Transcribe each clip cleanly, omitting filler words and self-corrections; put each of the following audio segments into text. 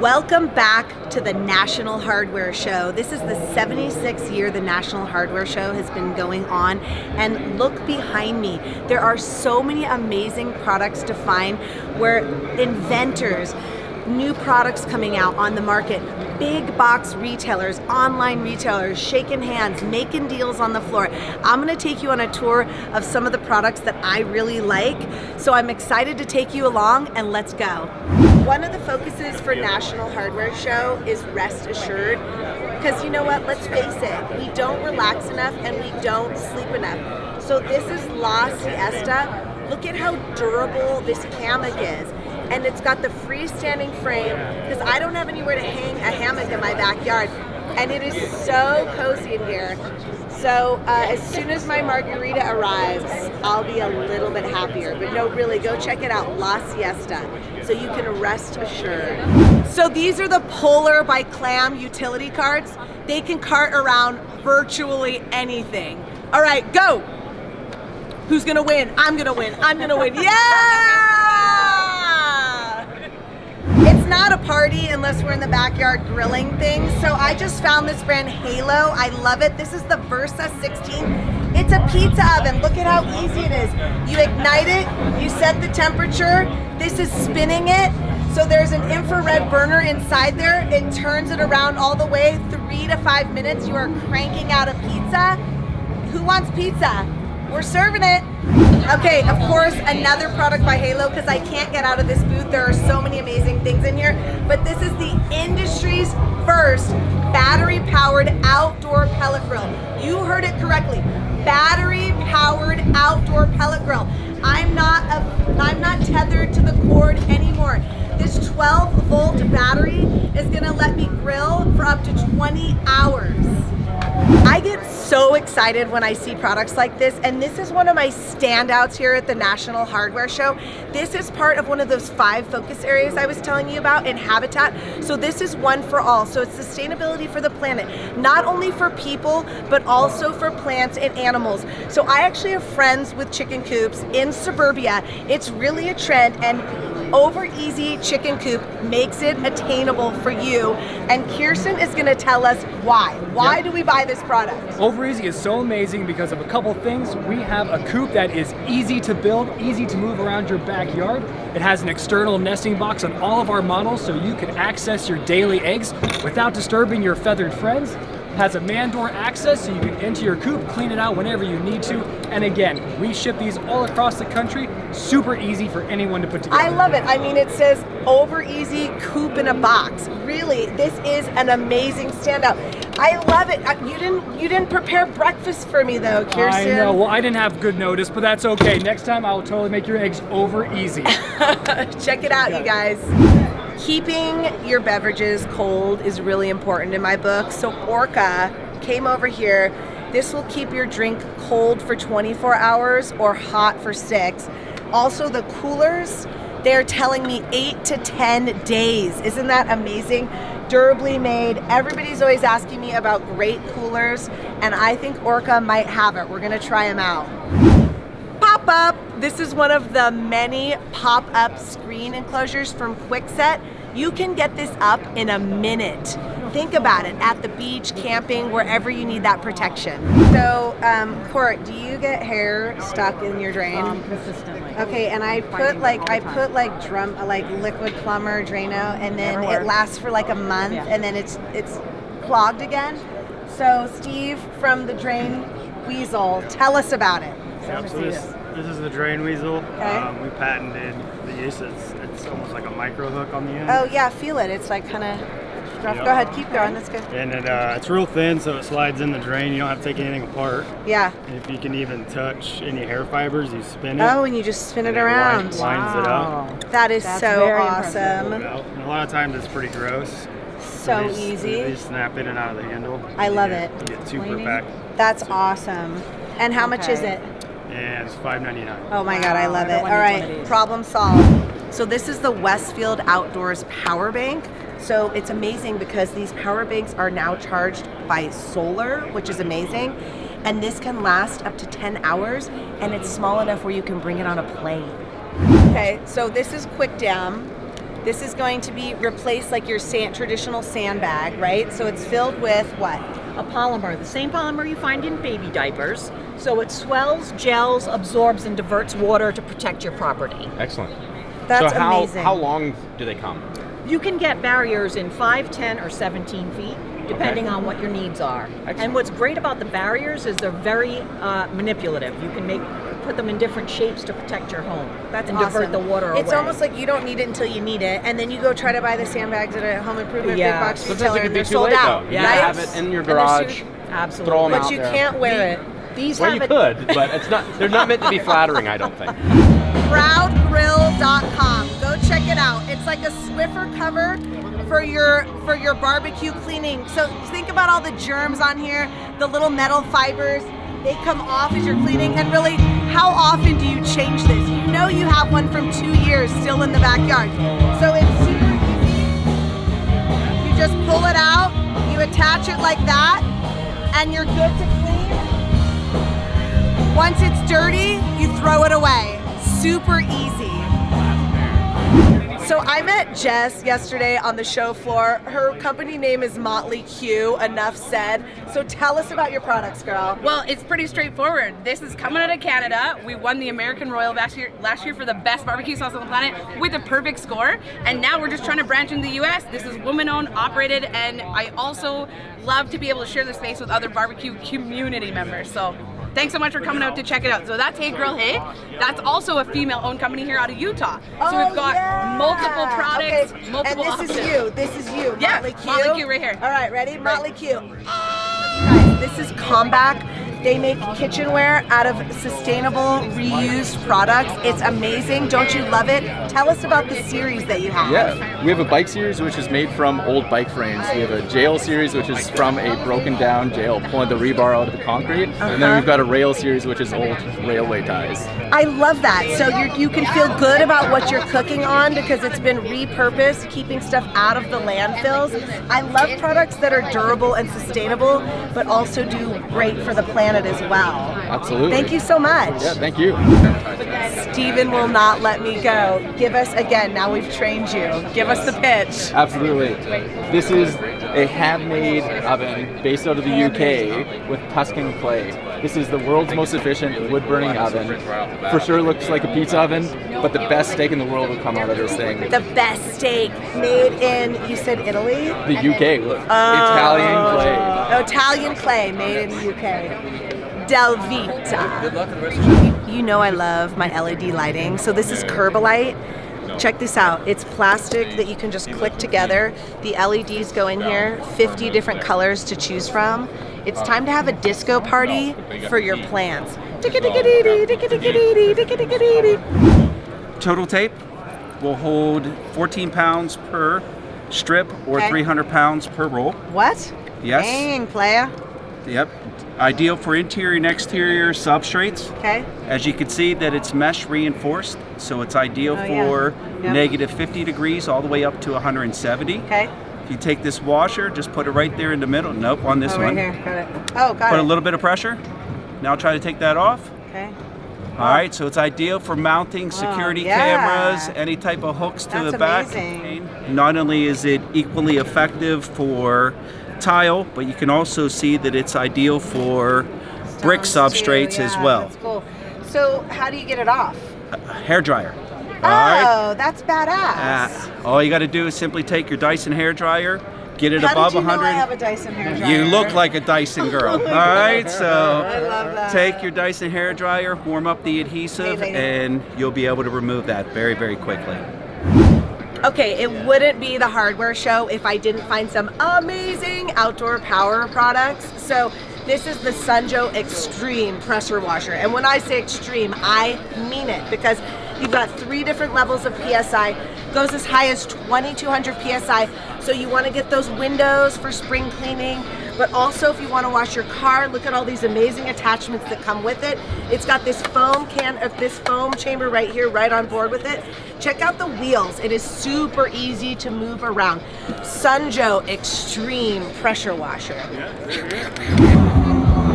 Welcome back to the National Hardware Show. This is the 76th year the National Hardware Show has been going on, and look behind me. There are so many amazing products to find where inventors, new products coming out on the market, big box retailers, online retailers, shaking hands, making deals on the floor. I'm gonna take you on a tour of some of the products that I really like, so I'm excited to take you along, and let's go. One of the focuses for National Hardware Show is rest assured, because you know what, let's face it, we don't relax enough and we don't sleep enough. So this is La Siesta. Look at how durable this hammock is. And it's got the freestanding frame, because I don't have anywhere to hang a hammock in my backyard, and it is so cozy in here. So as soon as my margarita arrives, I'll be a little bit happier. But no, really, go check it out, La Siesta, so you can rest assured. So these are the Polar by Clam utility carts. They can cart around virtually anything. All right, go. Who's gonna win? I'm gonna win, I'm gonna win, yeah! It's not a party unless we're in the backyard grilling things. So I just found this brand, Halo. I love it. This is the Versa 16. It's a pizza oven. Look at how easy it is. You ignite it, you set the temperature. This is spinning it. So there's an infrared burner inside there. It turns it around all the way, 3 to 5 minutes. You are cranking out a pizza. Who wants pizza? We're serving it. Okay, of course, another product by Halo, because I can't get out of this booth. There are so many amazing things in here. But this is the industry's first battery-powered outdoor pellet grill. You heard it correctly. Battery-powered outdoor pellet grill. I'm not tethered to the cord anymore. This 12-volt battery is gonna let me grill for up to 20 hours. I get so excited when I see products like this, and this is one of my standouts here at the National Hardware Show. This is part of one of those 5 focus areas I was telling you about in Habitat. So this is one for all. So it's sustainability for the planet, not only for people, but also for plants and animals. So I actually have friends with chicken coops in suburbia. It's really a trend, and Overeasy Chicken Coop makes it attainable for you, and Kirsten is going to tell us why. Why do we buy this product? Overeasy is so amazing because of a couple things. We have a coop that is easy to build, easy to move around your backyard. It has an external nesting box on all of our models, so you can access your daily eggs without disturbing your feathered friends. Has a man door access, so you can enter your coop, clean it out whenever you need to. And again, we ship these all across the country. Super easy for anyone to put together. I love it. I mean, it says Overeasy Coop in a Box. Really, this is an amazing standout. I love it. You didn't prepare breakfast for me though, Kirsten. I know. Well, I didn't have good notice, but that's okay. Next time, I will totally make your eggs Overeasy. Check it out, you guys. Keeping your beverages cold is really important in my book. So Orca came over here. This will keep your drink cold for 24 hours or hot for 6. Also the coolers, they're telling me 8 to 10 days. Isn't that amazing? Durably made. Everybody's always asking me about great coolers, and I think Orca might have it. We're gonna try them out. Pop-up. This is one of the many pop-up screen enclosures from QuickSet. You can get this up in a minute. Think about it, at the beach, camping, wherever you need that protection. So, Court, do you get hair stuck in your drain? Consistently. Okay, and I put like liquid plumber Drano, and then it lasts for like a month, and then it's clogged again. So, Steve from the Drain Weasel, tell us about it. This is the Drain Weasel. Okay. We patented the use. It's almost like a micro hook on the end. Oh yeah, feel it. It's like kind of rough. Yep. Go ahead, keep going. That's good. And it's real thin, so it slides in the drain. You don't have to take anything apart. Yeah. And if you can even touch any hair fibers, you spin it. Oh, and you just spin it around. Lines it up. That's so awesome. And a lot of times it's pretty gross. So easy. They snap in and out of the handle. I love it. You get super packed. That's awesome. And how much is it? And it's $5.99. Oh my God, I love it. All right, problem solved. So this is the Westfield Outdoors Power Bank. So it's amazing because these power banks are now charged by solar, which is amazing. And this can last up to 10 hours, and it's small enough where you can bring it on a plane. Okay, so this is Quick Dam. This is going to be replaced like your traditional sandbag, right? So it's filled with what? A polymer, the same polymer you find in baby diapers. So it swells, gels, absorbs, and diverts water to protect your property. Excellent. That's amazing. So how long do they come? You can get barriers in 5, 10, or 17 feet, depending on what your needs are. Excellent. And what's great about the barriers is they're very manipulative. You can put them in different shapes to protect your home. That's awesome. Divert the water away. It's almost like you don't need it until you need it, and then you go try to buy the sandbags at a home improvement big box retailer, and they're sold out. You have it in your garage. Absolutely. Throw them out there. But you can't wear it. These well, you could, but it's not. They're not meant to be flattering, I don't think. ProudGrill.com. Go check it out. It's like a Swiffer cover for your barbecue cleaning. So think about all the germs on here, the little metal fibers. They come off as you're cleaning. And really, how often do you change this? You know you have one from 2 years still in the backyard. So it's super easy. You just pull it out, you attach it like that, and you're good to clean. Once it's dirty, you throw it away. Super easy. So I met Jess yesterday on the show floor. Her company name is Motley Que, enough said. So tell us about your products, girl. Well, it's pretty straightforward. This is coming out of Canada. We won the American Royal last year for the best barbecue sauce on the planet with a perfect score. And now we're just trying to branch into the US. This is woman-owned, operated, and I also love to be able to share the space with other barbecue community members. So thanks so much for coming out to check it out. So that's Hey Girl Hey. That's also a female-owned company here out of Utah. So we've got multiple products, multiple options. And this is you, yeah, Motley Que. Motley Que right here. All right, ready? Motley Que. Guys, this is Combekk. They make kitchenware out of sustainable, reused products. It's amazing. Don't you love it? Tell us about the series that you have. Yeah, we have a bike series, which is made from old bike frames. We have a jail series, which is from a broken-down jail, pulling the rebar out of the concrete. And then we've got a rail series, which is old railway ties. I love that. So you can feel good about what you're cooking on because it's been repurposed, keeping stuff out of the landfills. I love products that are durable and sustainable, but also do great for the planet as well. Absolutely. Thank you so much. Yeah, thank you. Steven will not let me go. Give us, again, now we've trained you. Give us the pitch. Absolutely. This is a handmade oven based out of the UK with Tuscan clay. This is the world's most efficient wood-burning oven. For sure looks like a pizza oven, but the best steak in the world will come out of this thing. The best steak made in, you said Italy? The UK, look. Italian clay. Italian clay made in the UK. Del Vita. You know I love my LED lighting. So this is Curbalight. Check this out. It's plastic that you can just click together. The LEDs go in here, 50 different colors to choose from. It's time to have a disco party for your plants. Total tape will hold 14 pounds per strip or 300 pounds per roll. What? Yes. Dang, playa. Yep. Ideal for interior and exterior substrates. Okay. As you can see that it's mesh reinforced, so it's ideal for negative 50 degrees all the way up to 170. Okay. If you take this washer, just put it right there in the middle. Nope, on this one. Right here. Got it. Oh, got it. Put a little bit of pressure. Now try to take that off. Okay. All right, so it's ideal for mounting security cameras, any type of hooks to the back. Amazing. Not only is it equally effective for tile, but you can also see that it's ideal for brick substrates as well. That's cool. So how do you get it off? Hair dryer. Oh, that's badass. All you got to do is simply take your Dyson hair dryer, get it above 100. How did you know I have a Dyson hair dryer? You look like a Dyson girl. All right, so I love that. Take your Dyson hair dryer, warm up the adhesive, and you'll be able to remove that very, very quickly. Okay, it wouldn't be the hardware show if I didn't find some amazing outdoor power products. So this is the Sun Joe Extreme Pressure Washer. And when I say extreme, I mean it because you've got 3 different levels of PSI. Goes as high as 2200 PSI. So you want to get those windows for spring cleaning. But also if you want to wash your car, look at all these amazing attachments that come with it. It's got this foam can of this foam chamber right here, right on board with it. Check out the wheels. It is super easy to move around. Sun Joe Extreme Pressure Washer.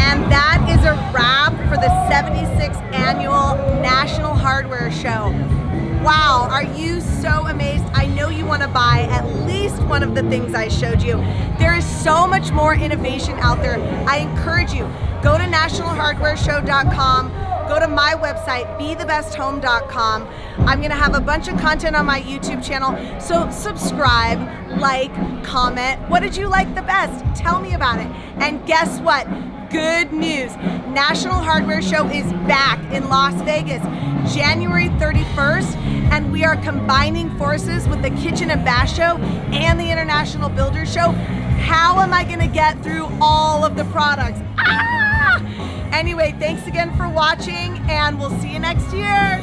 And that is a wrap for the 76th Annual National Hardware Show. Wow, are you so amazed? I know you want to buy at least one of the things I showed you. There is so much more innovation out there. I encourage you, go to nationalhardwareshow.com. Go to my website, bethebesthome.com. I'm gonna have a bunch of content on my YouTube channel, so subscribe, like, comment. What did you like the best? Tell me about it. And guess what? Good news. National Hardware Show is back in Las Vegas, January 31st, and we are combining forces with the Kitchen and Bath Show and the International Builder Show. How am I gonna get through all of the products? Ah! Anyway, thanks again for watching, and we'll see you next year.